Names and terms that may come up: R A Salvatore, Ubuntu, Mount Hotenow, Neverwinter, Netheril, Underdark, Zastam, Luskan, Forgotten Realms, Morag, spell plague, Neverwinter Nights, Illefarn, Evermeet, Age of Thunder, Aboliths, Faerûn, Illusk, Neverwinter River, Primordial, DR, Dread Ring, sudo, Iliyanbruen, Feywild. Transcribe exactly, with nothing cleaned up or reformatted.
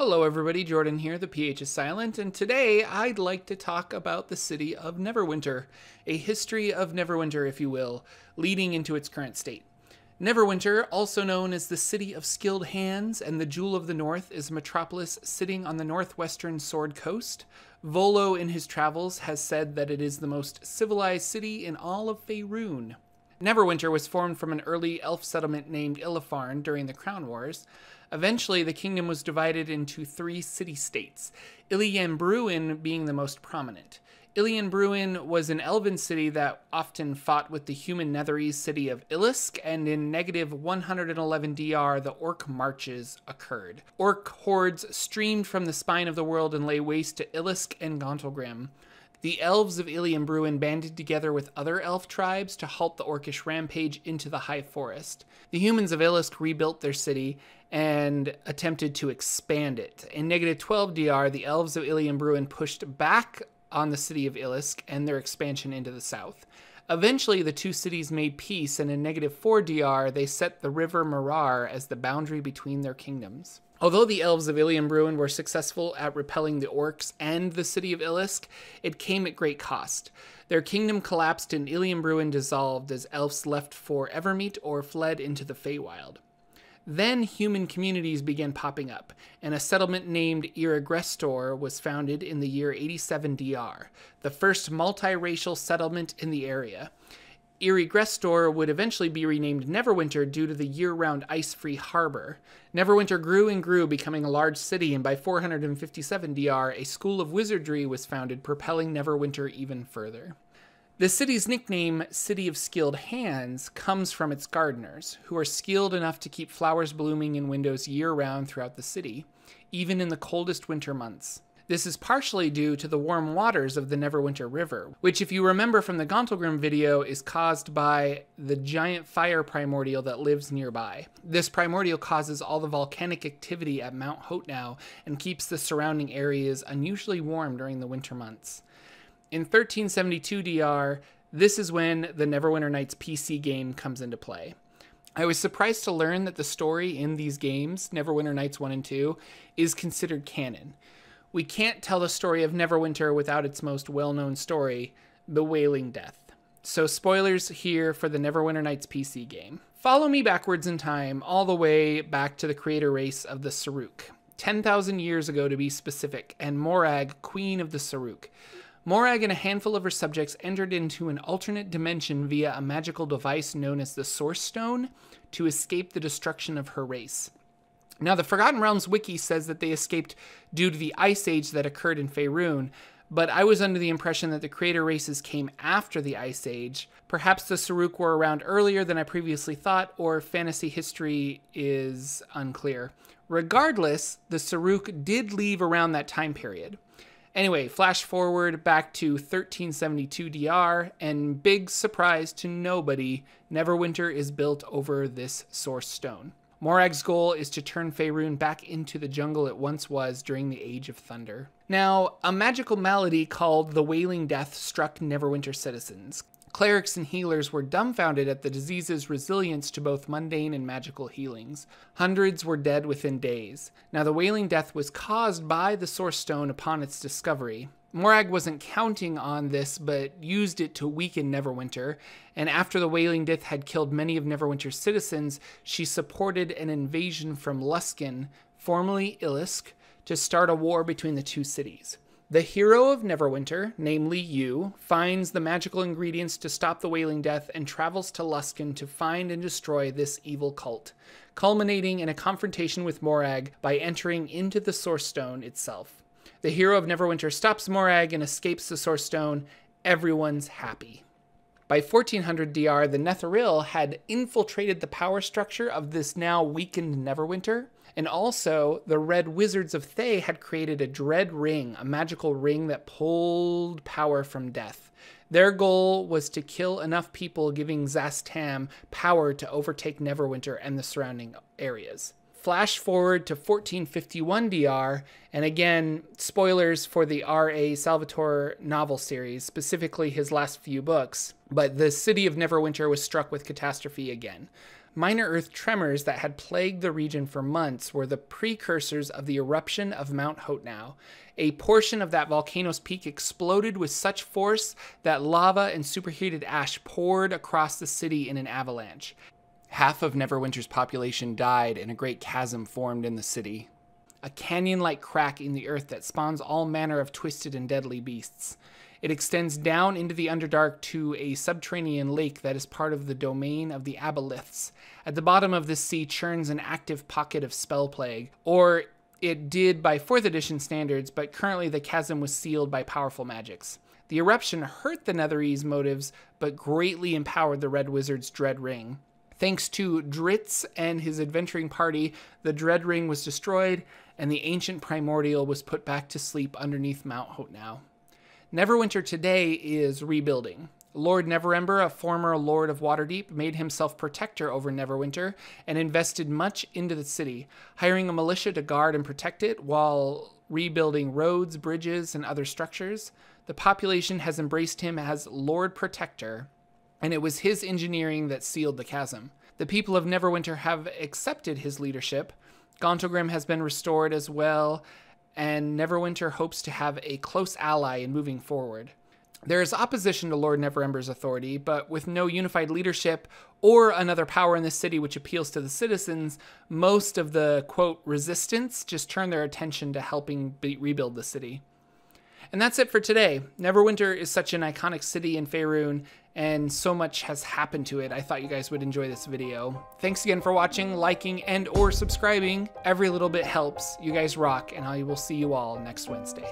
Hello everybody, Jordan here, the P H is silent, and today I'd like to talk about the city of Neverwinter, a history of Neverwinter, if you will, leading into its current state. Neverwinter, also known as the City of Skilled Hands and the Jewel of the North, is a metropolis sitting on the northwestern Sword Coast. Volo in his travels has said that it is the most civilized city in all of Faerûn. Neverwinter was formed from an early elf settlement named Illefarn during the Crown Wars. Eventually, the kingdom was divided into three city-states, Iliyanbruen being the most prominent. Iliyanbruen was an elven city that often fought with the human Netherese city of Illusk, and in negative one hundred eleven D R, the orc marches occurred. Orc hordes streamed from the spine of the world and lay waste to Illusk and Gauntlgrym. The elves of Iliyanbruen banded together with other elf tribes to halt the orcish rampage into the high forest. The humans of Illusk rebuilt their city and attempted to expand it. In negative twelve D R, the elves of Iliyanbruen pushed back on the city of Illusk and their expansion into the south. Eventually, the two cities made peace, and in negative four D R, they set the river Marar as the boundary between their kingdoms. Although the elves of Iliyanbruen were successful at repelling the orcs and the city of Illusk, it came at great cost. Their kingdom collapsed and Iliyanbruen dissolved as elves left for Evermeet or fled into the Feywild. Then human communities began popping up, and a settlement named Irrigrestor was founded in the year eighty-seven D R, the first multiracial settlement in the area. Irrigrestor would eventually be renamed Neverwinter due to the year-round ice-free harbor. Neverwinter grew and grew, becoming a large city, and by four hundred fifty-seven D R, a school of wizardry was founded, propelling Neverwinter even further. The city's nickname, City of Skilled Hands, comes from its gardeners, who are skilled enough to keep flowers blooming in windows year-round throughout the city, even in the coldest winter months. This is partially due to the warm waters of the Neverwinter River, which, if you remember from the Gauntlgrym video, is caused by the giant fire primordial that lives nearby. This primordial causes all the volcanic activity at Mount Hotenow and keeps the surrounding areas unusually warm during the winter months. In thirteen seventy-two D R, this is when the Neverwinter Nights P C game comes into play. I was surprised to learn that the story in these games, Neverwinter Nights one and two, is considered canon. We can't tell the story of Neverwinter without its most well-known story, the Wailing Death. So spoilers here for the Neverwinter Nights P C game. Follow me backwards in time, all the way back to the creator race of the Sarrukh, ten thousand years ago to be specific, and Morag, queen of the Sarrukh. Morag and a handful of her subjects entered into an alternate dimension via a magical device known as the Source Stone to escape the destruction of her race. Now, the Forgotten Realms wiki says that they escaped due to the Ice Age that occurred in Faerûn, but I was under the impression that the creator races came after the Ice Age. Perhaps the Sarrukh were around earlier than I previously thought, or fantasy history is unclear. Regardless, the Sarrukh did leave around that time period. Anyway, flash forward back to thirteen seventy-two D R, and big surprise to nobody, Neverwinter is built over this Source Stone. Morag's goal is to turn Faerûn back into the jungle it once was during the Age of Thunder. Now, a magical malady called the Wailing Death struck Neverwinter citizens. Clerics and healers were dumbfounded at the disease's resilience to both mundane and magical healings. Hundreds were dead within days. Now, the Wailing Death was caused by the Source Stone upon its discovery. Morag wasn't counting on this, but used it to weaken Neverwinter, and after the Wailing Death had killed many of Neverwinter's citizens, she supported an invasion from Luskan, formerly Illusk, to start a war between the two cities. The hero of Neverwinter, namely you, finds the magical ingredients to stop the Wailing Death and travels to Luskan to find and destroy this evil cult, culminating in a confrontation with Morag by entering into the Source Stone itself. The hero of Neverwinter stops Morag and escapes the Source Stone. Everyone's happy. By fourteen hundred D R, the Netheril had infiltrated the power structure of this now weakened Neverwinter, and also the Red Wizards of Thay had created a Dread Ring, a magical ring that pulled power from death. Their goal was to kill enough people, giving Zastam power to overtake Neverwinter and the surrounding areas. Flash forward to fourteen fifty-one D R, and again, spoilers for the R A Salvatore novel series, specifically his last few books, but the city of Neverwinter was struck with catastrophe again. minor earth tremors that had plagued the region for months were the precursors of the eruption of Mount Hotenow. A portion of that volcano's peak exploded with such force that lava and superheated ash poured across the city in an avalanche. Half of Neverwinter's population died, and a great chasm formed in the city. A canyon-like crack in the earth that spawns all manner of twisted and deadly beasts. It extends down into the Underdark to a subterranean lake that is part of the domain of the Aboliths. At the bottom of this sea churns an active pocket of spell plague, or it did by fourth edition standards, but currently the chasm was sealed by powerful magics. The eruption hurt the Netherese motives, but greatly empowered the Red Wizard's Dread Ring. Thanks to Drizzt and his adventuring party, the Dread Ring was destroyed, and the ancient Primordial was put back to sleep underneath Mount Hotenow. Neverwinter today is rebuilding. Lord Neverember, a former Lord of Waterdeep, made himself protector over Neverwinter and invested much into the city, hiring a militia to guard and protect it while rebuilding roads, bridges, and other structures. The population has embraced him as Lord Protector, and it was his engineering that sealed the chasm. The people of Neverwinter have accepted his leadership. Gauntlgrym has been restored as well, and Neverwinter hopes to have a close ally in moving forward. There is opposition to Lord Neverember's authority, but with no unified leadership or another power in the city which appeals to the citizens, most of the, quote, resistance just turn their attention to helping be rebuild the city. And that's it for today. Neverwinter is such an iconic city in Faerûn, and so much has happened to it. I thought you guys would enjoy this video. Thanks again for watching, liking, and or subscribing. Every little bit helps. You guys rock, and I will see you all next Wednesday.